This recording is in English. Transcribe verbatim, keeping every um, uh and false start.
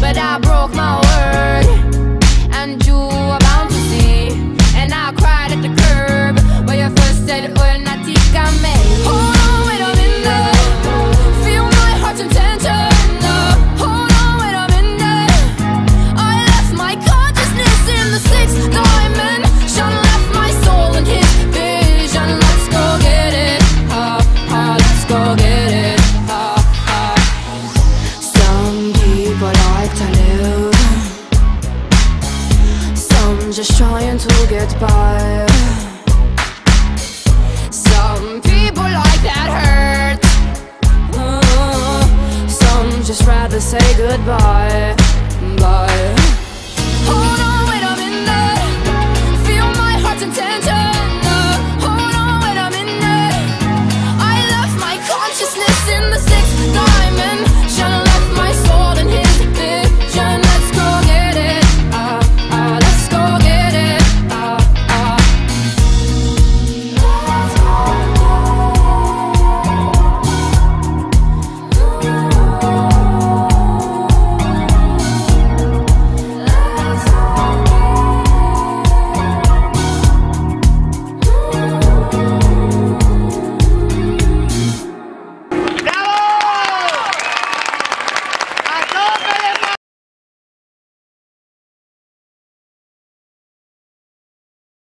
But I broke my word, and you were bound to see. And I cried at the curb, but you first said, "Well, not take me." Just trying to get by. Some people like that hurt. Ooh. Some just rather say goodbye. Bye.